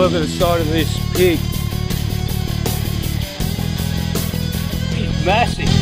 look at the side of this pig. It's massive.